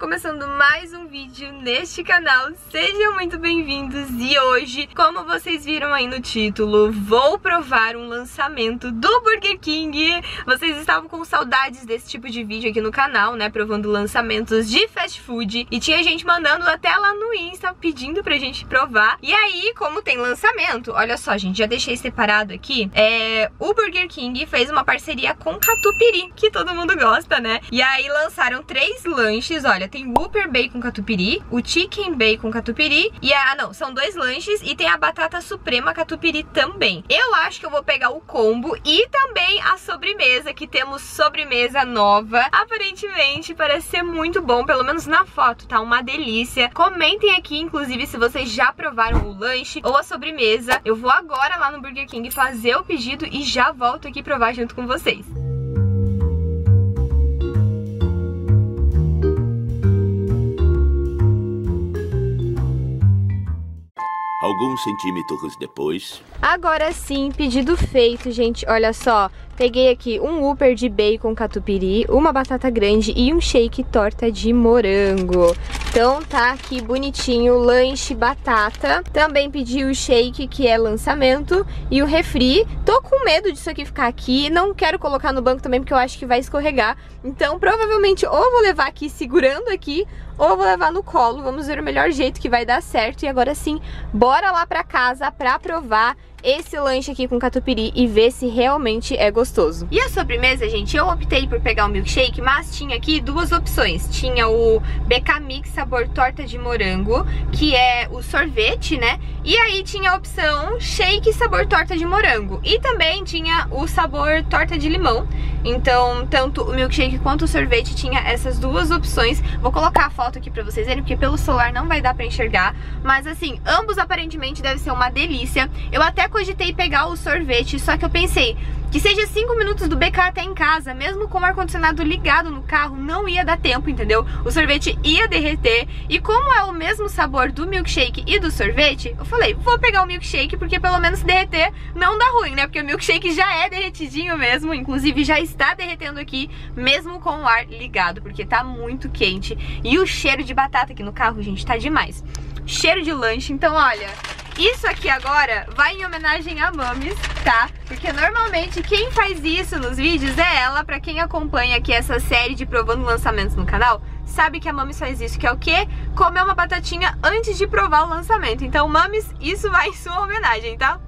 começando mais um vídeo neste canal, sejam muito bem-vindos. E hoje, como vocês viram aí no título, vou provar um lançamento do Burger King. Vocês estavam com saudades desse tipo de vídeo aqui no canal, né, provando lançamentos de fast food, e tinha gente mandando até lá no Insta, pedindo pra gente provar. E aí, como tem lançamento, olha só, gente, já deixei separado aqui, o Burger King fez uma parceria com Catupiry, que todo mundo gosta, né? E aí lançaram três lanches, olha, tem o Whopper Bacon Catupiry, o Chicken Bacon Catupiry e a... não, são dois lanches e tem a Batata Suprema Catupiry também. Eu acho que eu vou pegar o combo e também a sobremesa, que temos sobremesa nova. Aparentemente parece ser muito bom, pelo menos na foto, tá uma delícia. Comentem aqui, inclusive, se vocês já provaram o lanche ou a sobremesa. Eu vou agora lá no Burger King fazer o pedido e já volto aqui provar junto com vocês. Alguns centímetros depois... Agora sim, pedido feito, gente. Olha só, peguei aqui um Whopper de bacon catupiry, uma batata grande e um shake torta de morango. Então tá aqui bonitinho, lanche, batata. Também pedi o shake, que é lançamento, e o refri. Tô com medo disso aqui ficar aqui, não quero colocar no banco também, porque eu acho que vai escorregar. Então provavelmente ou vou levar aqui segurando aqui, ou vou levar no colo. Vamos ver o melhor jeito que vai dar certo. E agora sim, bora lá pra casa pra provar esse lanche aqui com catupiry e ver se realmente é gostoso. E a sobremesa, gente, eu optei por pegar o milkshake, mas tinha aqui duas opções. Tinha o BK Mix sabor torta de morango, que é o sorvete, né? E aí tinha a opção shake sabor torta de morango. E também tinha o sabor torta de limão. Então, tanto o milkshake quanto o sorvete tinha essas duas opções. Vou colocar a foto aqui pra vocês verem, porque pelo celular não vai dar pra enxergar. Mas assim, ambos aparentemente devem ser uma delícia. Eu até cogitei pegar o sorvete, só que eu pensei que seja 5 minutos do BK até em casa. Mesmo com o ar-condicionado ligado no carro, não ia dar tempo, entendeu? O sorvete ia derreter. E como é o mesmo sabor do milkshake e do sorvete, eu falei, vou pegar o milkshake, porque pelo menos derreter não dá ruim, né? Porque o milkshake já é derretidinho mesmo. Inclusive já está derretendo aqui, mesmo com o ar ligado, porque tá muito quente. E o cheiro de batata aqui no carro, gente, tá demais. Cheiro de lanche, então olha... Isso aqui agora vai em homenagem a Mamis, tá? Porque normalmente quem faz isso nos vídeos é ela. Pra quem acompanha aqui essa série de provando lançamentos no canal, sabe que a Mamis faz isso, que é o quê? Comer uma batatinha antes de provar o lançamento. Então, Mamis, isso vai em sua homenagem, tá?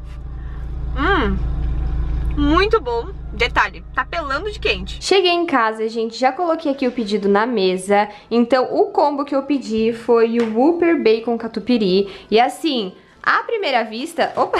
Muito bom. Detalhe, tá pelando de quente. Cheguei em casa, gente, já coloquei aqui o pedido na mesa. Então, o combo que eu pedi foi o Whopper Bacon Catupiry. E assim... À primeira vista... Opa!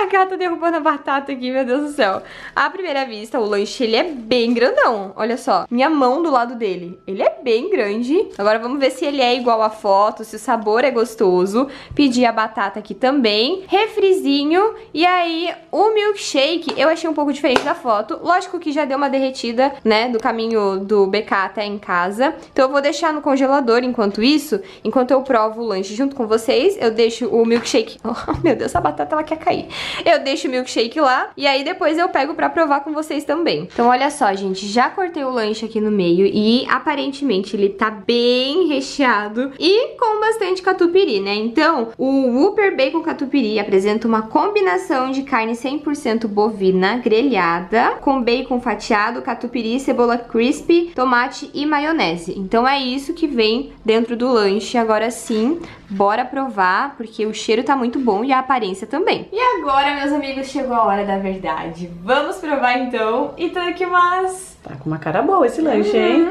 A gata derrubando a batata aqui, meu Deus do céu. À primeira vista, o lanche, ele é bem grandão. Olha só, minha mão do lado dele. Ele é bem grande. Agora vamos ver se ele é igual à foto, se o sabor é gostoso. Pedi a batata aqui também. Refrizinho. E aí, o milkshake, eu achei um pouco diferente da foto. Lógico que já deu uma derretida, né, do caminho do BK até em casa. Então eu vou deixar no congelador enquanto isso. Enquanto eu provo o lanche junto com vocês, eu deixo o milkshake... Oh, meu Deus, essa batata, ela quer cair. Eu deixo o milkshake lá e aí depois eu pego pra provar com vocês também. Então olha só, gente, já cortei o lanche aqui no meio e aparentemente ele tá bem recheado e com bastante catupiry, né? Então o Whopper Bacon Catupiry apresenta uma combinação de carne 100% bovina grelhada com bacon fatiado, catupiry, cebola crispy, tomate e maionese. Então é isso que vem dentro do lanche. Agora sim, bora provar, porque o cheiro tá muito bom e a aparência também. E agora, meus amigos, chegou a hora da verdade. Vamos provar então. E tá aqui mais. Tá com uma cara boa esse lanche, hein?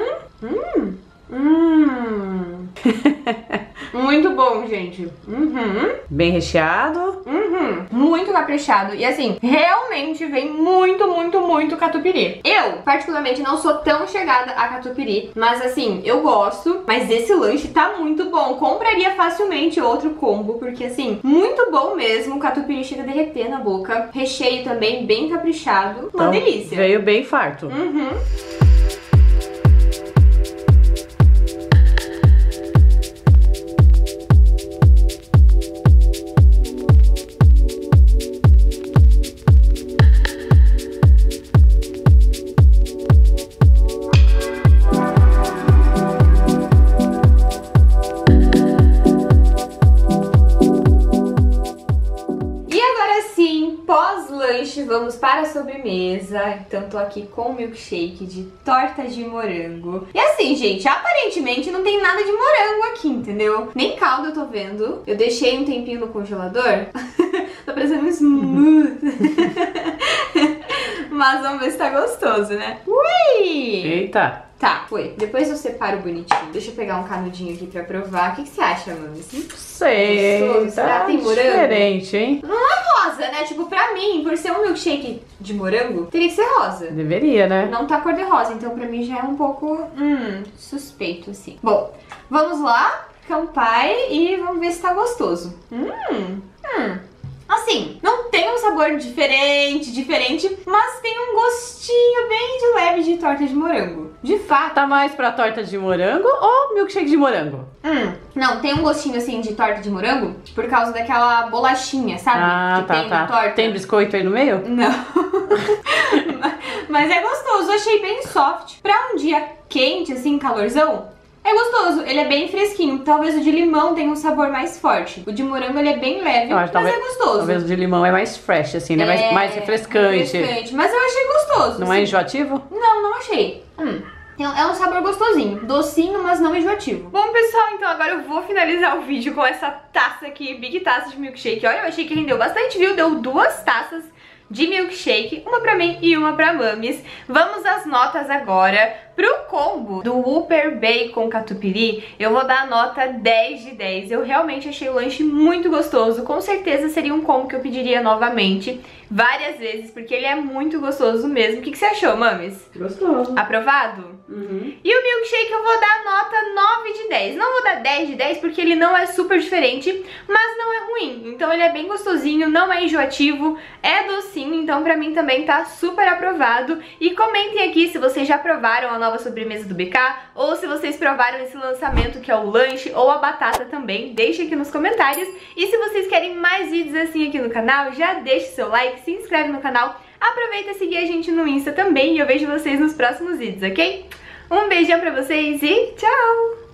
Muito bom, gente. Bem recheado. Muito caprichado. E assim, realmente vem muito, muito, muito catupiry. Eu, particularmente, não sou tão chegada a catupiry, mas assim, eu gosto. Mas esse lanche tá muito bom. Compraria facilmente outro combo, porque assim, muito bom mesmo. O catupiry chega a derreter na boca. Recheio também bem caprichado. Uma delícia. Veio bem farto. vamos para a sobremesa. Então tô aqui com o milkshake de torta de morango. E assim, gente, aparentemente não tem nada de morango aqui, entendeu? Nem caldo eu tô vendo. Eu deixei um tempinho no congelador. Tô parecendo um smooth. Mas vamos ver se tá gostoso, né? Ui! Eita! Tá, foi. Depois eu separo bonitinho. Deixa eu pegar um canudinho aqui pra provar. O que, que você acha, Mamis? Não sei. Será que tem morango? Diferente, hein? Não é rosa, né? Tipo, pra mim, por ser um milkshake de morango, teria que ser rosa. Deveria, né? Não tá cor de rosa, então pra mim já é um pouco suspeito, assim. Bom, vamos lá, campai, e vamos ver se tá gostoso. Assim, não tem um sabor diferente, mas tem um gostinho bem de leve de torta de morango. De fato. Tá mais pra torta de morango ou milkshake de morango? Não, tem um gostinho assim de torta de morango por causa daquela bolachinha, sabe? Ah, que tá, tem na torta. Tem biscoito aí no meio? Não. Mas é gostoso, achei bem soft. Pra um dia quente, assim, calorzão... É gostoso, ele é bem fresquinho. Talvez o de limão tenha um sabor mais forte. O de morango ele é bem leve, mas talvez, é gostoso. Talvez o de limão é mais fresh, assim, né? Mais refrescante. Mas eu achei gostoso. Não assim. É enjoativo? Não, não achei. É um sabor gostosinho, docinho, mas não enjoativo. Bom, pessoal, então agora eu vou finalizar o vídeo com essa taça aqui, big taça de milkshake. Olha, eu achei que rendeu bastante, viu? Deu 2 taças de milkshake, uma pra mim e uma pra Mamis. Vamos às notas agora. Pro combo do Whopper Bacon Catupiry, eu vou dar a nota 10 de 10. Eu realmente achei o lanche muito gostoso. Com certeza seria um combo que eu pediria novamente várias vezes, porque ele é muito gostoso mesmo. O que, que você achou, Mamis? Gostoso. Aprovado? E o milkshake eu vou dar nota 9 de 10. Não vou dar 10 de 10 porque ele não é super diferente, mas não é ruim. Então ele é bem gostosinho, não é enjoativo, é docinho. Então pra mim também tá super aprovado. E comentem aqui se vocês já provaram a nova sobremesa do BK ou se vocês provaram esse lançamento que é o lanche ou a batata também. Deixem aqui nos comentários. E se vocês querem mais vídeos assim aqui no canal, já deixe seu like, se inscreve no canal. Aproveita e seguir a gente no Insta também e eu vejo vocês nos próximos vídeos, ok? Um beijão pra vocês e tchau!